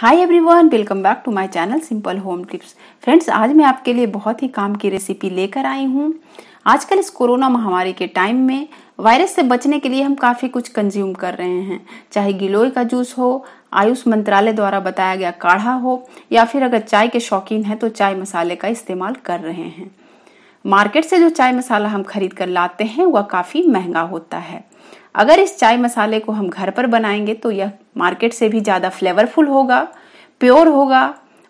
Hi everyone, welcome back to my channel simple home tips. Friends, आज मैं आपके लिए बहुत ही काम की रेसिपी लेकर आई हूँ। आजकल इस कोरोना महामारी के टाइम में वायरस से बचने के लिए हम काफ़ी कुछ कंज्यूम कर रहे हैं, चाहे गिलोय का जूस हो, आयुष मंत्रालय द्वारा बताया गया काढ़ा हो, या फिर अगर चाय के शौकीन हैं तो चाय मसाले का इस्तेमाल कर रहे हैं। मार्केट से जो चाय मसाला हम खरीद कर लाते हैं वह काफ़ी महंगा होता है। अगर इस चाय मसाले को हम घर पर बनाएंगे तो यह मार्केट से भी ज़्यादा फ्लेवरफुल होगा, प्योर होगा,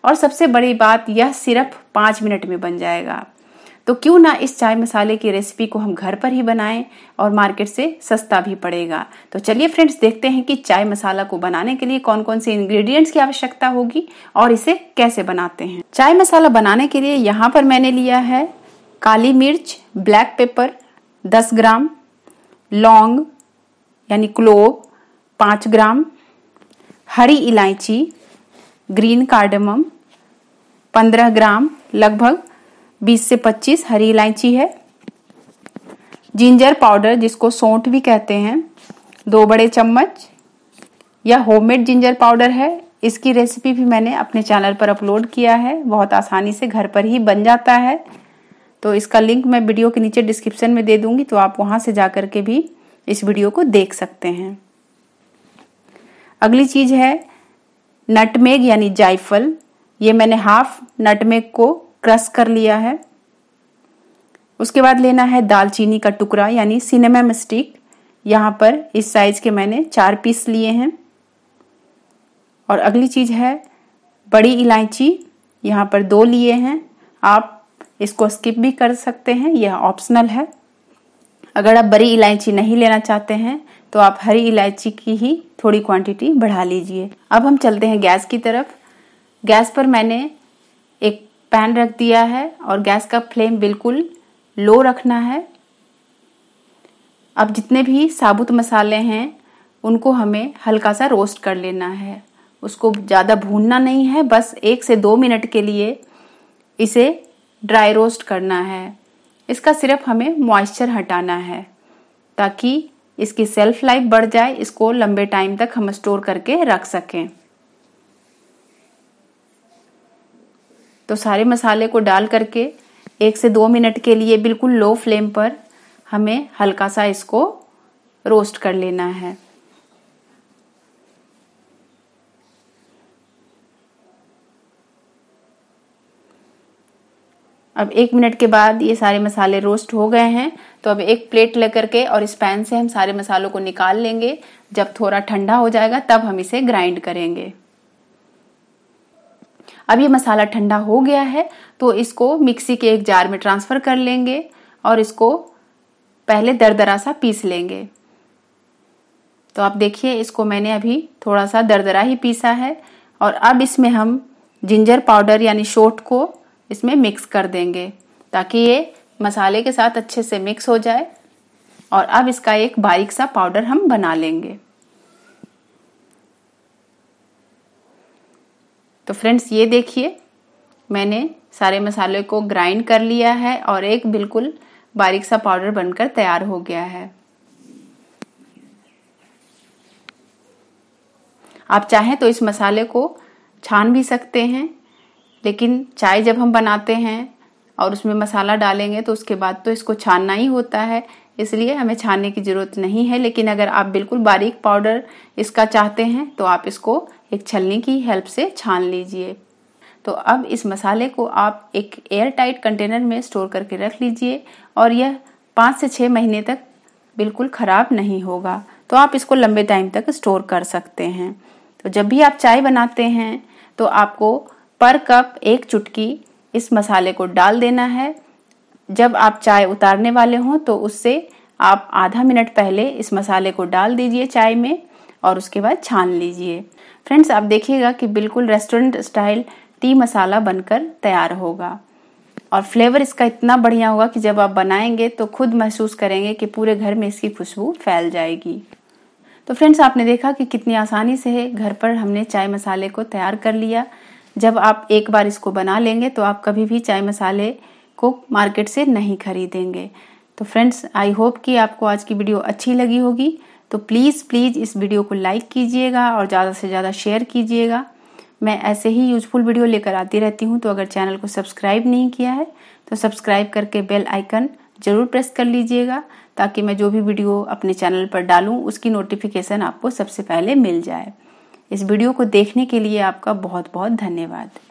और सबसे बड़ी बात यह सिर्फ 5 मिनट में बन जाएगा। तो क्यों ना इस चाय मसाले की रेसिपी को हम घर पर ही बनाएं और मार्केट से सस्ता भी पड़ेगा। तो चलिए फ्रेंड्स, देखते हैं कि चाय मसाला को बनाने के लिए कौन कौन से इंग्रेडिएंट्स की आवश्यकता होगी और इसे कैसे बनाते हैं। चाय मसाला बनाने के लिए यहाँ पर मैंने लिया है काली मिर्च, ब्लैक पेपर 10 ग्राम, लौंग यानी क्लोव 5 ग्राम, हरी इलायची, ग्रीन कार्डमम 15 ग्राम, लगभग 20 से 25 हरी इलायची है, जिंजर पाउडर जिसको सौंठ भी कहते हैं 2 बड़े चम्मच, यह होममेड जिंजर पाउडर है। इसकी रेसिपी भी मैंने अपने चैनल पर अपलोड किया है, बहुत आसानी से घर पर ही बन जाता है। तो इसका लिंक मैं वीडियो के नीचे डिस्क्रिप्शन में दे दूंगी, तो आप वहां से जाकर के भी इस वीडियो को देख सकते हैं। अगली चीज है नटमेग यानी जायफल, ये मैंने हाफ नटमेग को क्रश कर लिया है। उसके बाद लेना है दालचीनी का टुकड़ा यानी सिनेमन स्टिक, यहाँ पर इस साइज के मैंने 4 पीस लिए हैं। और अगली चीज है बड़ी इलायची, यहाँ पर 2 लिए हैं। आप इसको स्किप भी कर सकते हैं, यह ऑप्शनल है। अगर आप बड़ी इलायची नहीं लेना चाहते हैं तो आप हरी इलायची की ही थोड़ी क्वांटिटी बढ़ा लीजिए। अब हम चलते हैं गैस की तरफ। गैस पर मैंने एक पैन रख दिया है और गैस का फ्लेम बिल्कुल लो रखना है। अब जितने भी साबुत मसाले हैं उनको हमें हल्का सा रोस्ट कर लेना है, उसको ज़्यादा भूनना नहीं है, बस 1 से 2 मिनट के लिए इसे ड्राई रोस्ट करना है। इसका सिर्फ हमें मॉइस्चर हटाना है ताकि इसकी सेल्फ लाइफ बढ़ जाए, इसको लंबे टाइम तक हम स्टोर करके रख सकें। तो सारे मसाले को डाल करके 1 से 2 मिनट के लिए बिल्कुल लो फ्लेम पर हमें हल्का सा इसको रोस्ट कर लेना है। अब 1 मिनट के बाद ये सारे मसाले रोस्ट हो गए हैं। तो अब एक प्लेट लेकर के और इस पैन से हम सारे मसालों को निकाल लेंगे। जब थोड़ा ठंडा हो जाएगा तब हम इसे ग्राइंड करेंगे। अब ये मसाला ठंडा हो गया है तो इसको मिक्सी के एक जार में ट्रांसफ़र कर लेंगे और इसको पहले दरदरा सा पीस लेंगे। तो आप देखिए, इसको मैंने अभी थोड़ा सा दरदरा ही पीसा है। और अब इसमें हम जिंजर पाउडर यानी सौंठ को इसमें मिक्स कर देंगे ताकि ये मसाले के साथ अच्छे से मिक्स हो जाए। और अब इसका एक बारीक सा पाउडर हम बना लेंगे। तो फ्रेंड्स, ये देखिए, मैंने सारे मसाले को ग्राइंड कर लिया है और एक बिल्कुल बारीक सा पाउडर बनकर तैयार हो गया है। आप चाहें तो इस मसाले को छान भी सकते हैं, लेकिन चाय जब हम बनाते हैं और उसमें मसाला डालेंगे तो उसके बाद तो इसको छानना ही होता है, इसलिए हमें छानने की ज़रूरत नहीं है। लेकिन अगर आप बिल्कुल बारीक पाउडर इसका चाहते हैं तो आप इसको एक छलनी की हेल्प से छान लीजिए। तो अब इस मसाले को आप एक एयर टाइट कंटेनर में स्टोर करके रख लीजिए और यह 5 से 6 महीने तक बिल्कुल ख़राब नहीं होगा। तो आप इसको लंबे टाइम तक स्टोर कर सकते हैं। तो जब भी आप चाय बनाते हैं तो आपको पर कप 1 चुटकी इस मसाले को डाल देना है। जब आप चाय उतारने वाले हों तो उससे आप आधा मिनट पहले इस मसाले को डाल दीजिए चाय में और उसके बाद छान लीजिए। फ्रेंड्स, आप देखिएगा कि बिल्कुल रेस्टोरेंट स्टाइल टी मसाला बनकर तैयार होगा और फ्लेवर इसका इतना बढ़िया होगा कि जब आप बनाएंगे तो खुद महसूस करेंगे कि पूरे घर में इसकी खुशबू फैल जाएगी। तो फ्रेंड्स, आपने देखा कि कितनी आसानी से घर पर हमने चाय मसाले को तैयार कर लिया। जब आप एक बार इसको बना लेंगे तो आप कभी भी चाय मसाले को मार्केट से नहीं खरीदेंगे। तो फ्रेंड्स, आई होप कि आपको आज की वीडियो अच्छी लगी होगी। तो प्लीज़ इस वीडियो को लाइक कीजिएगा और ज़्यादा से ज़्यादा शेयर कीजिएगा। मैं ऐसे ही यूजफुल वीडियो लेकर आती रहती हूँ। तो अगर चैनल को सब्सक्राइब नहीं किया है तो सब्सक्राइब करके बेल आइकन ज़रूर प्रेस कर लीजिएगा, ताकि मैं जो भी वीडियो अपने चैनल पर डालूँ उसकी नोटिफिकेशन आपको सबसे पहले मिल जाए। इस वीडियो को देखने के लिए आपका बहुत बहुत धन्यवाद।